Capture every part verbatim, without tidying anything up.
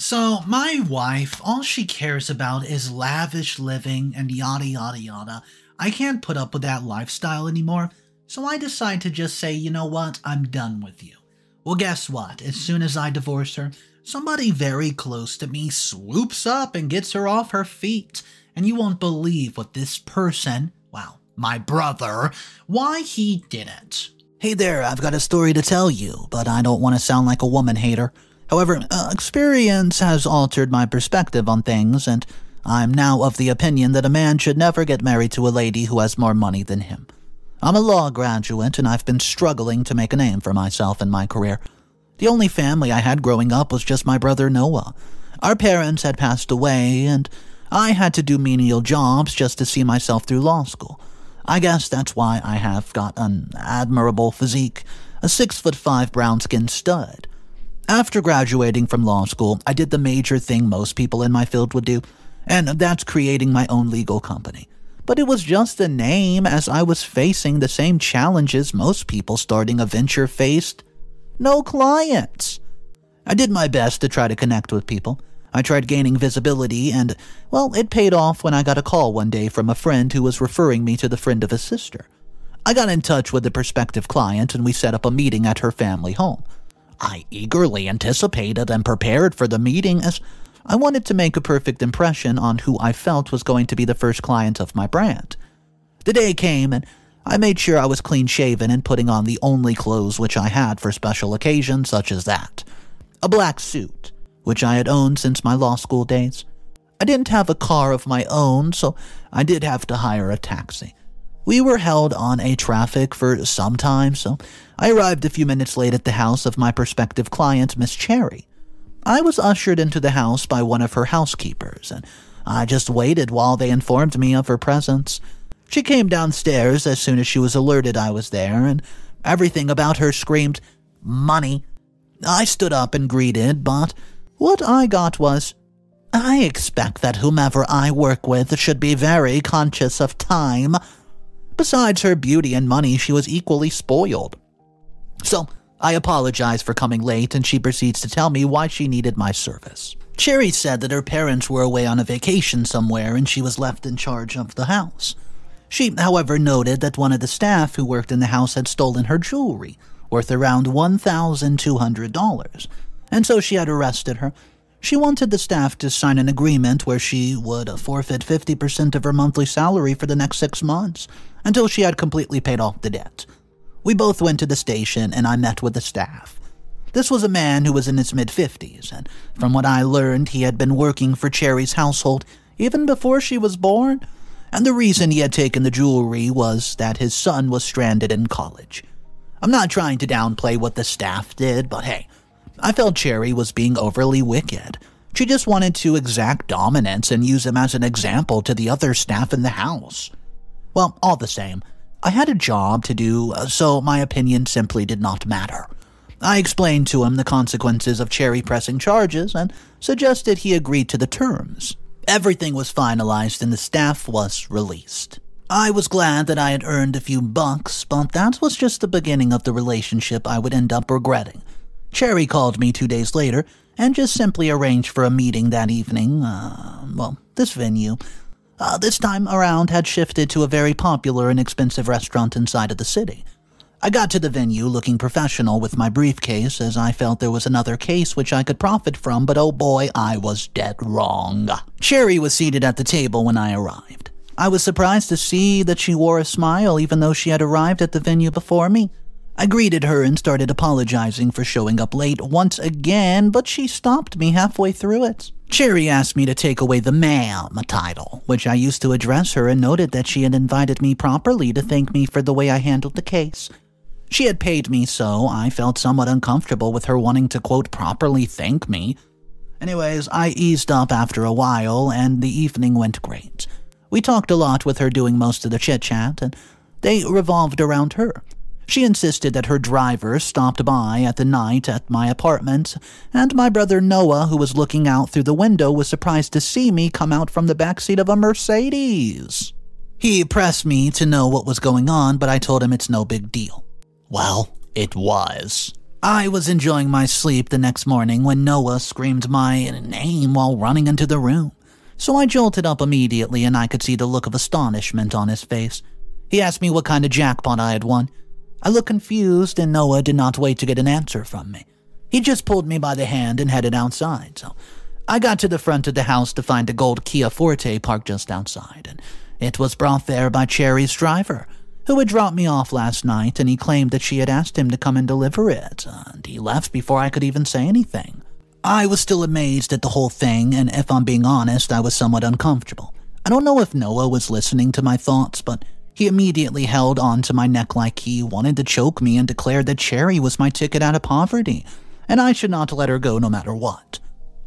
So my wife, all she cares about is lavish living and yada yada yada. I can't put up with that lifestyle anymore, so I decide to just say, you know what, I'm done with you. Well, guess what? As soon as I divorce her, somebody very close to me swoops up and gets her off her feet. And you won't believe what this person, wow, my brother, why he did it. Hey there, I've got a story to tell you, but I don't want to sound like a woman hater. However, uh, experience has altered my perspective on things, and I'm now of the opinion that a man should never get married to a lady who has more money than him. I'm a law graduate, and I've been struggling to make a name for myself in my career. The only family I had growing up was just my brother Noah. Our parents had passed away, and I had to do menial jobs just to see myself through law school. I guess that's why I have got an admirable physique, a six foot five brown-skinned stud. After graduating from law school, I did the major thing most people in my field would do, and that's creating my own legal company. But it was just a name, as I was facing the same challenges most people starting a venture faced. No clients. I did my best to try to connect with people. I tried gaining visibility, and, well, it paid off when I got a call one day from a friend who was referring me to the friend of his sister. I got in touch with the prospective client, and we set up a meeting at her family home. I eagerly anticipated and prepared for the meeting, as I wanted to make a perfect impression on who I felt was going to be the first client of my brand. The day came, and I made sure I was clean-shaven and putting on the only clothes which I had for special occasions such as that. A black suit, which I had owned since my law school days. I didn't have a car of my own, so I did have to hire a taxi. We were held on a traffic for some time, so I arrived a few minutes late at the house of my prospective client, Miss Cherry. I was ushered into the house by one of her housekeepers, and I just waited while they informed me of her presence. She came downstairs as soon as she was alerted I was there, and everything about her screamed, "Money!" I stood up and greeted, but what I got was, "I expect that whomever I work with should be very conscious of time." Besides her beauty and money, she was equally spoiled. So, I apologize for coming late, and she proceeds to tell me why she needed my service. Cherry said that her parents were away on a vacation somewhere, and she was left in charge of the house. She, however, noted that one of the staff who worked in the house had stolen her jewelry, worth around one thousand two hundred dollars, and so she had arrested her. She wanted the staff to sign an agreement where she would forfeit fifty percent of her monthly salary for the next six months, until she had completely paid off the debt. We both went to the station, and I met with the staff. This was a man who was in his mid fifties, and from what I learned, he had been working for Cherry's household even before she was born, and the reason he had taken the jewelry was that his son was stranded in college. I'm not trying to downplay what the staff did, but hey, I felt Cherry was being overly wicked. She just wanted to exact dominance and use him as an example to the other staff in the house. Well, all the same, I had a job to do, so my opinion simply did not matter. I explained to him the consequences of Cherry pressing charges and suggested he agree to the terms. Everything was finalized and the staff was released. I was glad that I had earned a few bucks, but that was just the beginning of the relationship I would end up regretting. Cherry called me two days later and just simply arranged for a meeting that evening. Uh, well, this venue, uh, this time around, had shifted to a very popular and expensive restaurant inside of the city. I got to the venue looking professional with my briefcase, as I felt there was another case which I could profit from, but oh boy, I was dead wrong. Cherry was seated at the table when I arrived. I was surprised to see that she wore a smile, even though she had arrived at the venue before me. I greeted her and started apologizing for showing up late once again, but she stopped me halfway through it. Cherry asked me to take away the ma'am title, which I used to address her, and noted that she had invited me properly to thank me for the way I handled the case. She had paid me, so I felt somewhat uncomfortable with her wanting to, quote, properly thank me. Anyways, I eased up after a while, and the evening went great. We talked a lot with her doing most of the chit-chat, and they revolved around her. She insisted that her driver stopped by at the night at my apartment, and my brother Noah, who was looking out through the window, was surprised to see me come out from the backseat of a Mercedes. He pressed me to know what was going on, but I told him it's no big deal. Well, it was. I was enjoying my sleep the next morning when Noah screamed my name while running into the room. So I jolted up immediately and I could see the look of astonishment on his face. He asked me what kind of jackpot I had won. I looked confused and Noah did not wait to get an answer from me. He just pulled me by the hand and headed outside. So I got to the front of the house to find a gold Kia Forte parked just outside, and it was brought there by Cherry's driver, who had dropped me off last night, and he claimed that she had asked him to come and deliver it, and he left before I could even say anything. I was still amazed at the whole thing, and if I'm being honest, I was somewhat uncomfortable. I don't know if Noah was listening to my thoughts, but he immediately held on to my neck like he wanted to choke me and declared that Cherry was my ticket out of poverty, and I should not let her go no matter what.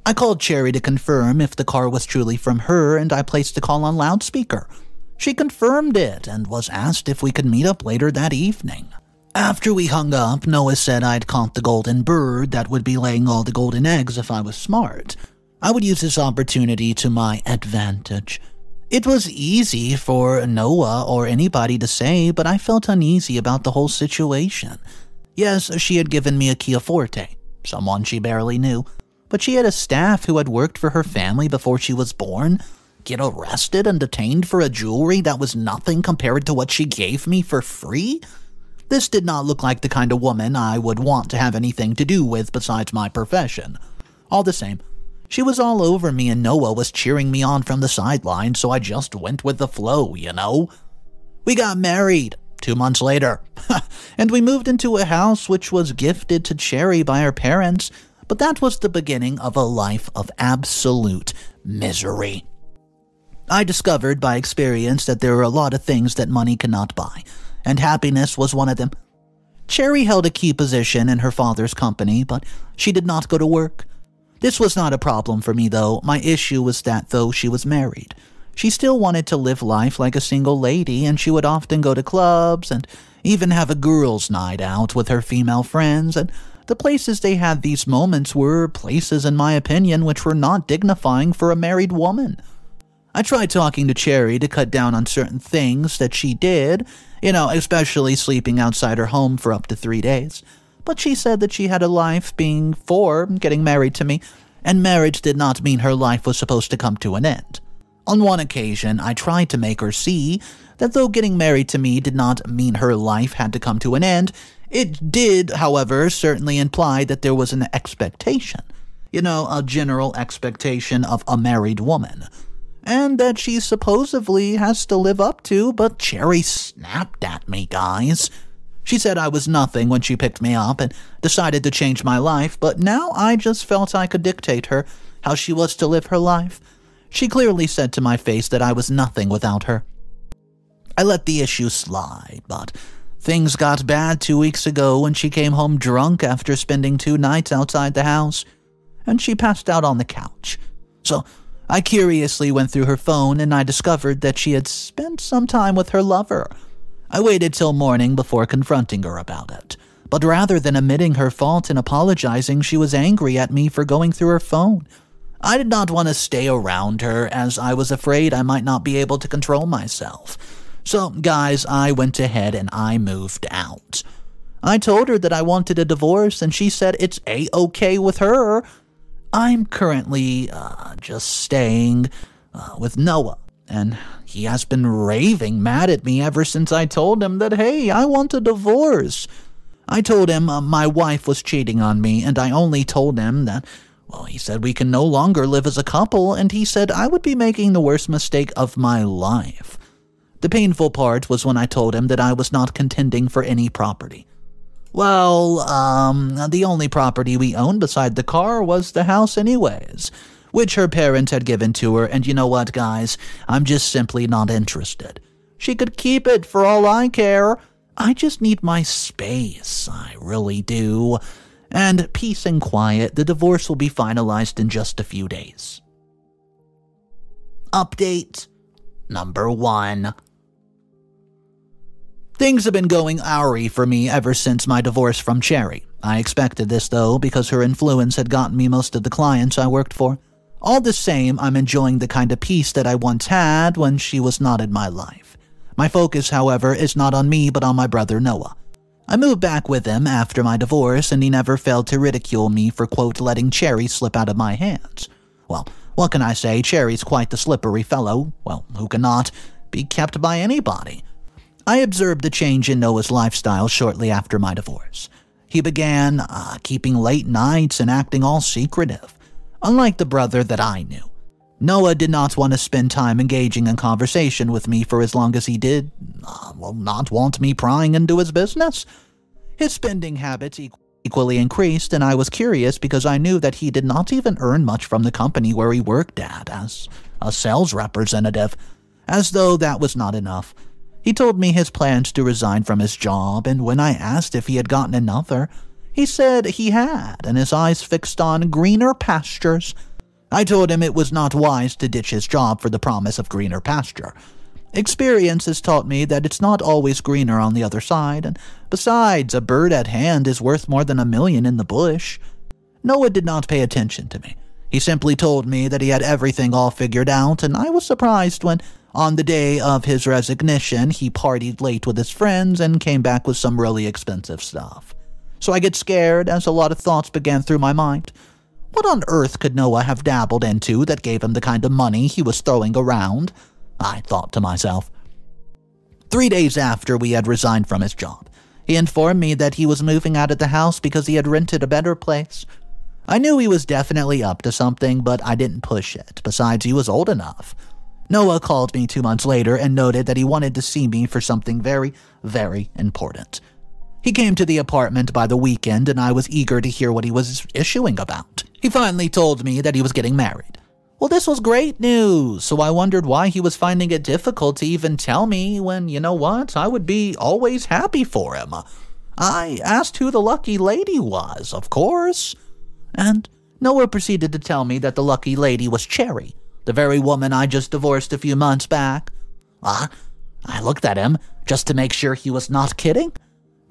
I called Cherry to confirm if the car was truly from her, and I placed the call on loudspeaker. She confirmed it and was asked if we could meet up later that evening. After we hung up, Noah said I'd caught the golden bird that would be laying all the golden eggs if I was smart. I would use this opportunity to my advantage. It was easy for Noah or anybody to say, but I felt uneasy about the whole situation. Yes, she had given me a Kia Forte, someone she barely knew, but she had a staff who had worked for her family before she was born. Get arrested and detained for a jewelry that was nothing compared to what she gave me for free? This did not look like the kind of woman I would want to have anything to do with besides my profession. All the same, she was all over me and Noah was cheering me on from the sideline, so I just went with the flow, you know? We got married two months later, and we moved into a house which was gifted to Cherry by her parents, but that was the beginning of a life of absolute misery. I discovered by experience that there are a lot of things that money cannot buy, and happiness was one of them. Cherry held a key position in her father's company, but she did not go to work. This was not a problem for me, though. My issue was that though she was married, she still wanted to live life like a single lady, and she would often go to clubs and even have a girls' night out with her female friends, and the places they had these moments were places, in my opinion, which were not dignifying for a married woman. I tried talking to Cherry to cut down on certain things that she did, you know, especially sleeping outside her home for up to three days. But she said that she had a life being for getting married to me, and marriage did not mean her life was supposed to come to an end. On one occasion, I tried to make her see that though getting married to me did not mean her life had to come to an end, it did, however, certainly imply that there was an expectation, you know, a general expectation of a married woman, and that she supposedly has to live up to, but Cherry snapped at me, guys. She said I was nothing when she picked me up and decided to change my life, but now I just felt I could dictate her how she was to live her life. She clearly said to my face that I was nothing without her. I let the issue slide, but things got bad two weeks ago when she came home drunk after spending two nights outside the house, and she passed out on the couch. So I curiously went through her phone and I discovered that she had spent some time with her lover. I waited till morning before confronting her about it, but rather than admitting her fault and apologizing, she was angry at me for going through her phone. I did not want to stay around her as I was afraid I might not be able to control myself. So, guys, I went ahead and I moved out. I told her that I wanted a divorce and she said it's a-okay with her. I'm currently uh, just staying uh, with Noah, and he has been raving mad at me ever since I told him that, hey, I want a divorce. I told him uh, my wife was cheating on me, and I only told him that, well, he said we can no longer live as a couple, and he said I would be making the worst mistake of my life. The painful part was when I told him that I was not contending for any property. Well, um, the only property we owned beside the car was the house anyways, which her parents had given to her, and you know what, guys? I'm just simply not interested. She could keep it for all I care. I just need my space, I really do. And peace and quiet, the divorce will be finalized in just a few days. Update number one. Things have been going awry for me ever since my divorce from Cherry. I expected this, though, because her influence had gotten me most of the clients I worked for. All the same, I'm enjoying the kind of peace that I once had when she was not in my life. My focus, however, is not on me but on my brother Noah. I moved back with him after my divorce, and he never failed to ridicule me for, quote, letting Cherry slip out of my hands. Well, what can I say? Cherry's quite the slippery fellow, well, who cannot be kept by anybody. I observed a change in Noah's lifestyle shortly after my divorce. He began uh, keeping late nights and acting all secretive, unlike the brother that I knew. Noah did not want to spend time engaging in conversation with me for as long as he did, uh, well, not want me prying into his business. His spending habits equ equally increased, and I was curious because I knew that he did not even earn much from the company where he worked at as a sales representative, as though that was not enough. He told me his plans to resign from his job, and when I asked if he had gotten another, he said he had, and his eyes fixed on greener pastures. I told him it was not wise to ditch his job for the promise of greener pasture. Experience has taught me that it's not always greener on the other side, and besides, a bird at hand is worth more than a million in the bush. Noah did not pay attention to me. He simply told me that he had everything all figured out, and I was surprised when, on the day of his resignation, he partied late with his friends and came back with some really expensive stuff. So I get scared as a lot of thoughts began through my mind. What on earth could Noah have dabbled into that gave him the kind of money he was throwing around? I thought to myself. Three days after we had resigned from his job, he informed me that he was moving out of the house because he had rented a better place. I knew he was definitely up to something, but I didn't push it. Besides, he was old enough. Noah called me two months later and noted that he wanted to see me for something very, very important. He came to the apartment by the weekend, and I was eager to hear what he was issuing about. He finally told me that he was getting married. Well, this was great news, so I wondered why he was finding it difficult to even tell me when, you know what, I would be always happy for him. I asked who the lucky lady was, of course. And Noah proceeded to tell me that the lucky lady was Cherry, the very woman I just divorced a few months back. Ah, I looked at him just to make sure he was not kidding.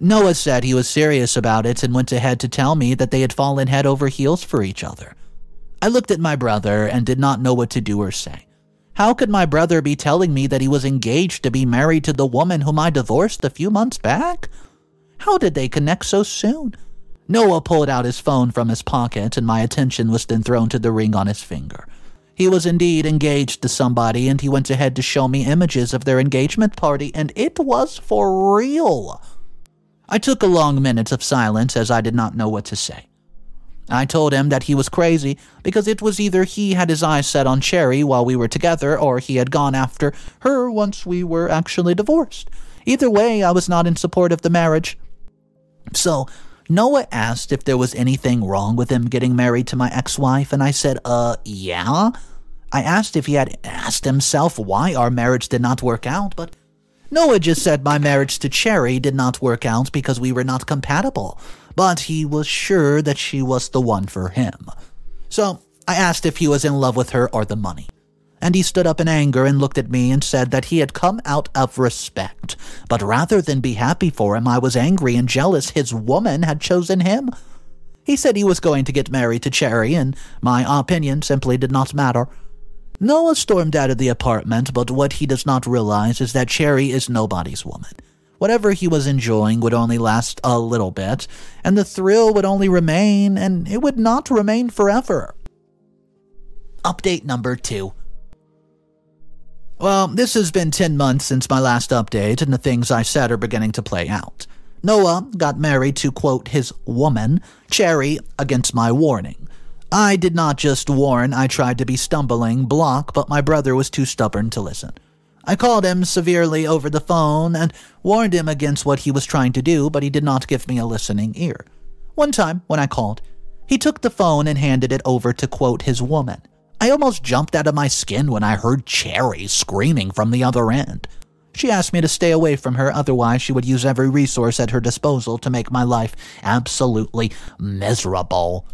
Noah said he was serious about it and went ahead to tell me that they had fallen head over heels for each other. I looked at my brother and did not know what to do or say. How could my brother be telling me that he was engaged to be married to the woman whom I divorced a few months back? How did they connect so soon? Noah pulled out his phone from his pocket, and my attention was then thrown to the ring on his finger. He was indeed engaged to somebody, and he went ahead to show me images of their engagement party, and it was for real. I took a long minute of silence as I did not know what to say. I told him that he was crazy because it was either he had his eyes set on Cherry while we were together or he had gone after her once we were actually divorced. Either way, I was not in support of the marriage. So Noah asked if there was anything wrong with him getting married to my ex-wife, and I said, uh, yeah. I asked if he had asked himself why our marriage did not work out, but Noah just said my marriage to Cherry did not work out because we were not compatible, but he was sure that she was the one for him. So I asked if he was in love with her or the money, and he stood up in anger and looked at me and said that he had come out of respect, but rather than be happy for him, I was angry and jealous his woman had chosen him. He said he was going to get married to Cherry, and my opinion simply did not matter. Noah stormed out of the apartment, but what he does not realize is that Cherry is nobody's woman. Whatever he was enjoying would only last a little bit, and the thrill would only remain, and it would not remain forever. Update number two. Well, this has been ten months since my last update, and the things I said are beginning to play out. Noah got married to, quote, his woman, Cherry, against my warning. I did not just warn, I tried to be stumbling block, but my brother was too stubborn to listen. I called him severely over the phone and warned him against what he was trying to do, but he did not give me a listening ear. One time, when I called, he took the phone and handed it over to, quote, his woman. I almost jumped out of my skin when I heard Cherry screaming from the other end. She asked me to stay away from her, otherwise she would use every resource at her disposal to make my life absolutely miserable.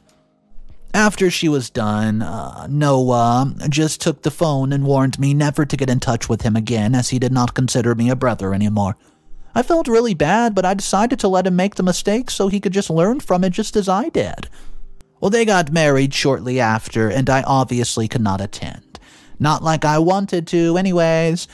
After she was done, uh, Noah just took the phone and warned me never to get in touch with him again, as he did not consider me a brother anymore. I felt really bad, but I decided to let him make the mistake so he could just learn from it just as I did. Well, they got married shortly after, and I obviously could not attend. Not like I wanted to, anyways.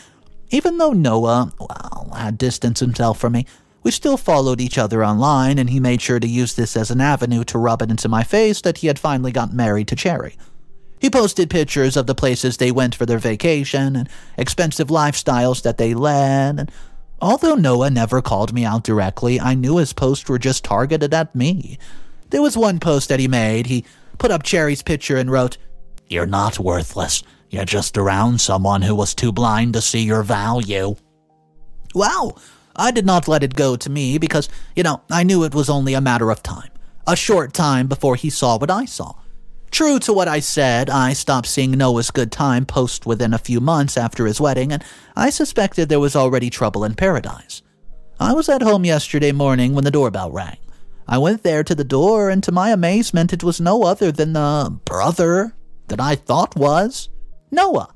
Even though Noah, well, had distanced himself from me, We still followed each other online, and he made sure to use this as an avenue to rub it into my face that he had finally gotten married to Cherry. He posted pictures of the places they went for their vacation and expensive lifestyles that they led, and although Noah never called me out directly, I knew his posts were just targeted at me. There was one post that he made. He put up Cherry's picture and wrote, "You're not worthless. You're just around someone who was too blind to see your value." Wow! I did not let it go to me because, you know, I knew it was only a matter of time. A short time before he saw what I saw. True to what I said, I stopped seeing Noah's good time post within a few months after his wedding, and I suspected there was already trouble in paradise. I was at home yesterday morning when the doorbell rang. I went there to the door, and to my amazement, it was no other than the brother that I thought was Noah.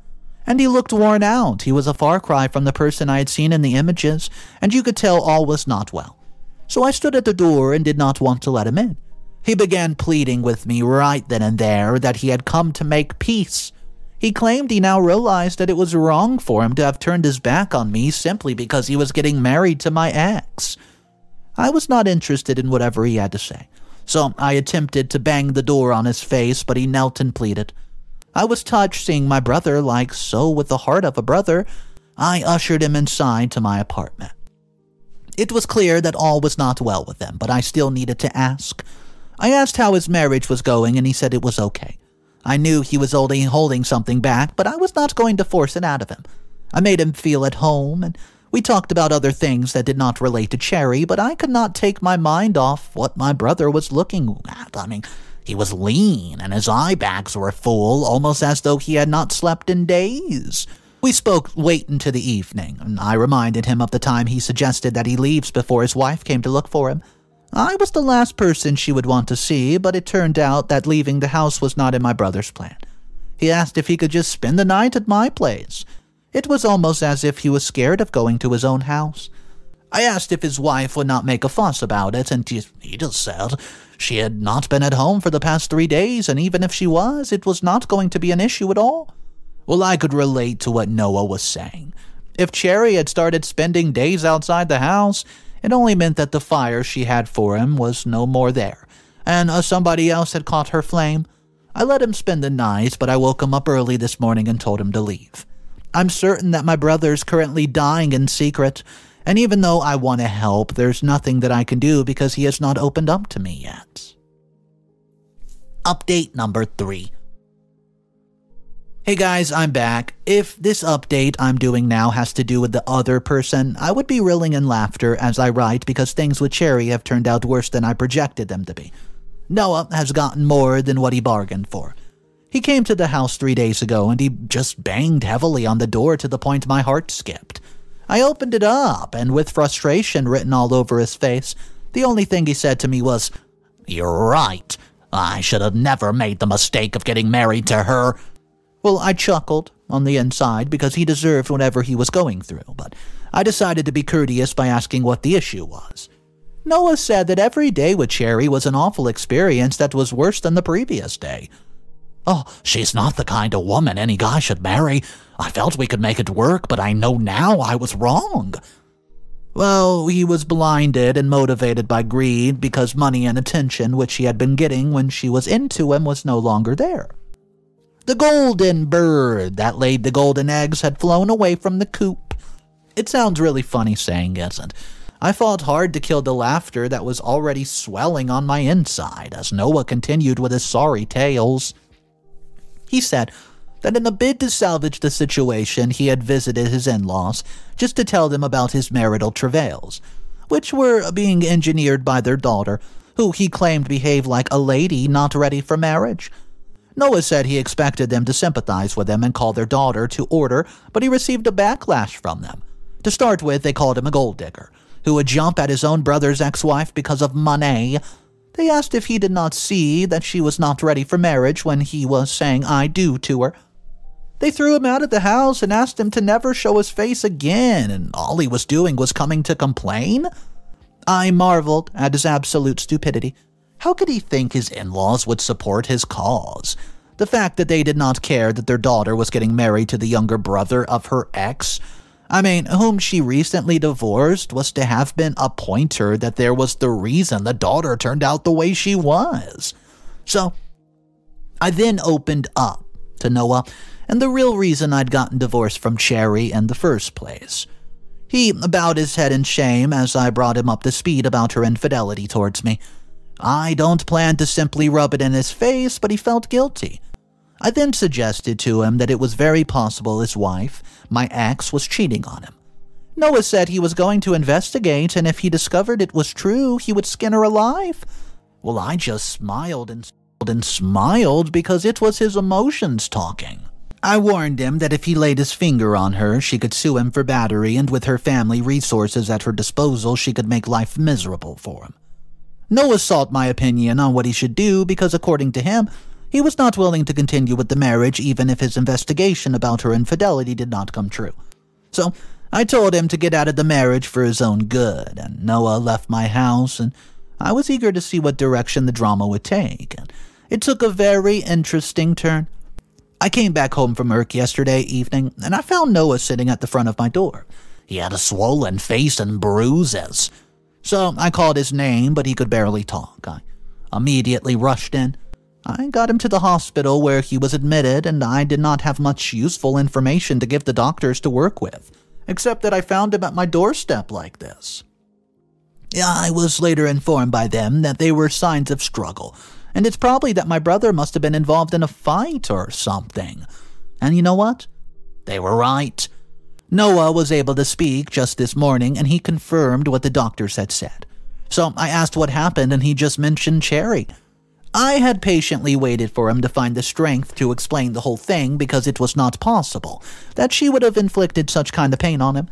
And he looked worn out. He was a far cry from the person I had seen in the images, and you could tell all was not well. So I stood at the door and did not want to let him in. He began pleading with me right then and there that he had come to make peace. He claimed he now realized that it was wrong for him to have turned his back on me simply because he was getting married to my ex. I was not interested in whatever he had to say, so I attempted to bang the door on his face, but he knelt and pleaded. I was touched seeing my brother, like so with the heart of a brother. I ushered him inside to my apartment. It was clear that all was not well with them, but I still needed to ask. I asked how his marriage was going, and he said it was okay. I knew he was only holding something back, but I was not going to force it out of him. I made him feel at home, and we talked about other things that did not relate to Cherry, but I could not take my mind off what my brother was looking at. I mean, he was lean, and his eye bags were full, almost as though he had not slept in days. We spoke late into the evening, and I reminded him of the time he suggested that he leaves before his wife came to look for him. I was the last person she would want to see, but it turned out that leaving the house was not in my brother's plan. He asked if he could just spend the night at my place. It was almost as if he was scared of going to his own house. I asked if his wife would not make a fuss about it, and he just said she had not been at home for the past three days, and even if she was, it was not going to be an issue at all. Well, I could relate to what Noah was saying. If Cherry had started spending days outside the house, it only meant that the fire she had for him was no more there, and uh, somebody else had caught her flame. I let him spend the night, but I woke him up early this morning and told him to leave. I'm certain that my brother's currently dying in secret, and even though I want to help, there's nothing that I can do because he has not opened up to me yet. Update number three. Hey guys, I'm back. If this update I'm doing now has to do with the other person, I would be reeling in laughter as I write because things with Cherry have turned out worse than I projected them to be. Noah has gotten more than what he bargained for. He came to the house three days ago and he just banged heavily on the door to the point my heart skipped. I opened it up, and with frustration written all over his face, the only thing he said to me was, "You're right. I should have never made the mistake of getting married to her." Well, I chuckled on the inside because he deserved whatever he was going through, but I decided to be courteous by asking what the issue was. Noah said that every day with Cherry was an awful experience that was worse than the previous day. "Oh, she's not the kind of woman any guy should marry. I felt we could make it work, but I know now I was wrong." Well, he was blinded and motivated by greed because money and attention which he had been getting when she was into him was no longer there. The golden bird that laid the golden eggs had flown away from the coop. It sounds really funny saying it, and I fought hard to kill the laughter that was already swelling on my inside as Noah continued with his sorry tales. He said that in a bid to salvage the situation, he had visited his in-laws just to tell them about his marital travails, which were being engineered by their daughter, who he claimed behaved like a lady not ready for marriage. Noah said he expected them to sympathize with him and call their daughter to order, but he received a backlash from them. To start with, they called him a gold digger, who would jump at his own brother's ex-wife because of money. They asked if he did not see that she was not ready for marriage when he was saying "I do" to her. They threw him out of the house and asked him to never show his face again, and all he was doing was coming to complain. I marveled at his absolute stupidity. How could he think his in-laws would support his cause? The fact that they did not care that their daughter was getting married to the younger brother of her ex. I mean, whom she recently divorced was to have been a pointer that there was the reason the daughter turned out the way she was. So, I then opened up to Noah and the real reason I'd gotten divorced from Cherry in the first place. He bowed his head in shame as I brought him up to speed about her infidelity towards me. I don't plan to simply rub it in his face, but he felt guilty. I then suggested to him that it was very possible his wife, my ex, was cheating on him. Noah said he was going to investigate, and if he discovered it was true, he would skin her alive. Well, I just smiled and smiled and smiled because it was his emotions talking. I warned him that if he laid his finger on her, she could sue him for battery, and with her family resources at her disposal, she could make life miserable for him. Noah sought my opinion on what he should do because, according to him, he was not willing to continue with the marriage even if his investigation about her infidelity did not come true. So, I told him to get out of the marriage for his own good, and Noah left my house, and I was eager to see what direction the drama would take, and it took a very interesting turn. I came back home from work yesterday evening, and I found Noah sitting at the front of my door. He had a swollen face and bruises. So, I called his name, but he could barely talk. I immediately rushed in. I got him to the hospital where he was admitted, and I did not have much useful information to give the doctors to work with, except that I found him at my doorstep like this. I was later informed by them that they were signs of struggle, and it's probably that my brother must have been involved in a fight or something. And you know what? They were right. Noah was able to speak just this morning, and he confirmed what the doctors had said. So I asked what happened, and he just mentioned Cherry. I had patiently waited for him to find the strength to explain the whole thing because it was not possible that she would have inflicted such kind of pain on him.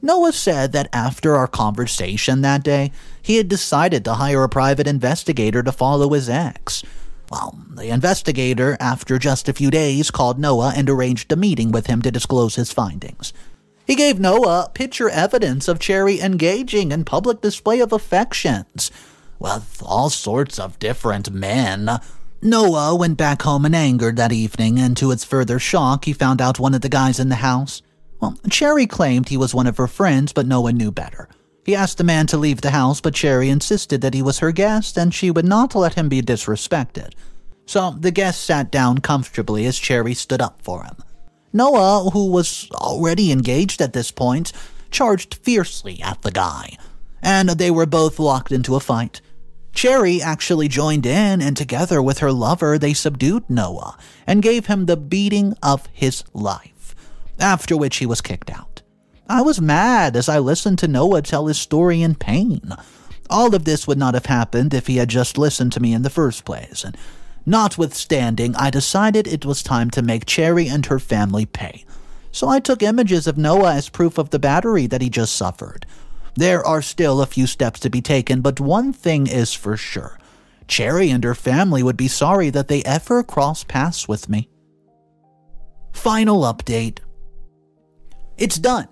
Noah said that after our conversation that day, he had decided to hire a private investigator to follow his ex. Well, the investigator, after just a few days, called Noah and arranged a meeting with him to disclose his findings. He gave Noah picture evidence of Cherry engaging in public display of affections with all sorts of different men. Noah went back home in anger that evening, and to his further shock, he found out one of the guys in the house. Well, Cherry claimed he was one of her friends, but Noah knew better. He asked the man to leave the house, but Cherry insisted that he was her guest, and she would not let him be disrespected. So the guest sat down comfortably as Cherry stood up for him. Noah, who was already engaged at this point, charged fiercely at the guy, and they were both locked into a fight. Cherry actually joined in, and together with her lover, they subdued Noah and gave him the beating of his life, after which he was kicked out. I was mad as I listened to Noah tell his story in pain. All of this would not have happened if he had just listened to me in the first place, and notwithstanding, I decided it was time to make Cherry and her family pay. So I took images of Noah as proof of the battery that he just suffered. There are still a few steps to be taken, but one thing is for sure. Cherry and her family would be sorry that they ever crossed paths with me. Final update. It's done.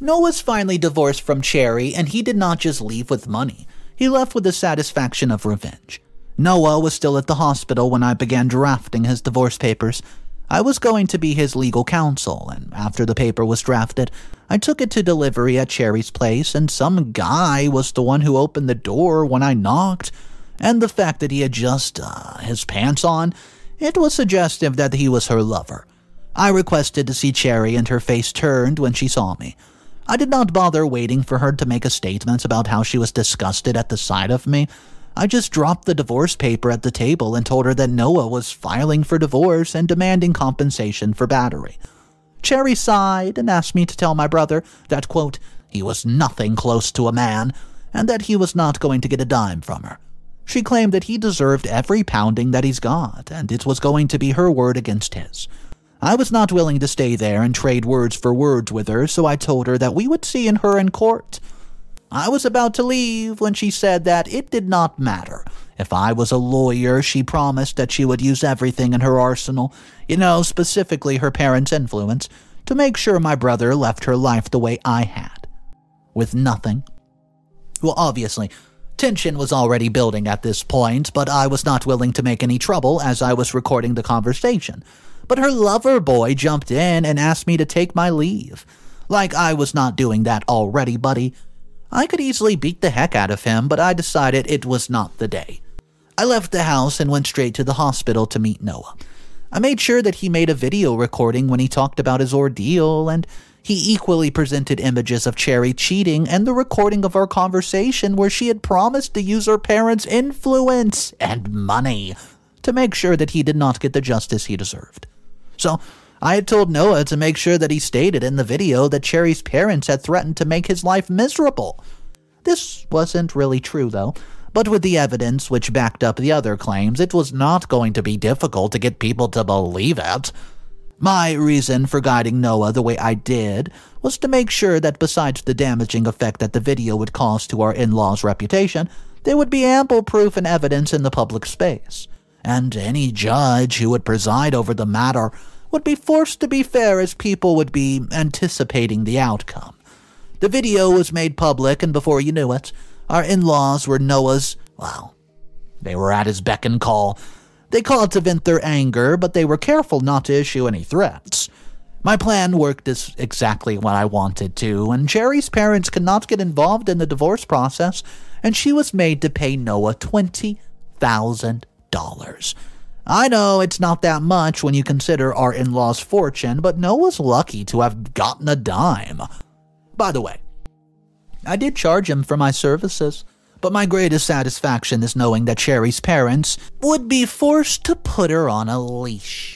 Noah's finally divorced from Cherry, and he did not just leave with money. He left with the satisfaction of revenge. Noah was still at the hospital when I began drafting his divorce papers. I was going to be his legal counsel, and after the paper was drafted, I took it to delivery at Cherry's place, and some guy was the one who opened the door when I knocked, and the fact that he had just uh, his pants on, it was suggestive that he was her lover. I requested to see Cherry, and her face turned when she saw me. I did not bother waiting for her to make a statement about how she was disgusted at the sight of me. I just dropped the divorce paper at the table and told her that Noah was filing for divorce and demanding compensation for battery. Cherry sighed and asked me to tell my brother that, quote, he was nothing close to a man and that he was not going to get a dime from her. She claimed that he deserved every pounding that he's got, and it was going to be her word against his. I was not willing to stay there and trade words for words with her, so I told her that we would see her in court. I was about to leave when she said that it did not matter. If I was a lawyer, she promised that she would use everything in her arsenal, you know, specifically her parents' influence, to make sure my brother left her life the way I had. With nothing. Well, obviously, tension was already building at this point, but I was not willing to make any trouble as I was recording the conversation. But her lover boy jumped in and asked me to take my leave. Like I was not doing that already, buddy. I could easily beat the heck out of him, but I decided it was not the day. I left the house and went straight to the hospital to meet Noah. I made sure that he made a video recording when he talked about his ordeal, and he equally presented images of Cherry cheating and the recording of our conversation where she had promised to use her parents' influence and money to make sure that he did not get the justice he deserved. So, I had told Noah to make sure that he stated in the video that Cherry's parents had threatened to make his life miserable. This wasn't really true, though. But with the evidence which backed up the other claims, it was not going to be difficult to get people to believe it. My reason for guiding Noah the way I did was to make sure that besides the damaging effect that the video would cause to our in-laws' reputation, there would be ample proof and evidence in the public space, and any judge who would preside over the matter would be forced to be fair as people would be anticipating the outcome. The video was made public, and before you knew it, our in-laws were Noah's, well, they were at his beck and call. They called to vent their anger, but they were careful not to issue any threats. My plan worked as exactly what I wanted to, and Cherry's parents could not get involved in the divorce process, and she was made to pay Noah twenty thousand dollars. I know it's not that much when you consider our in-laws' fortune, but Noah's lucky to have gotten a dime. By the way, I did charge him for my services, but my greatest satisfaction is knowing that Cherry's parents would be forced to put her on a leash.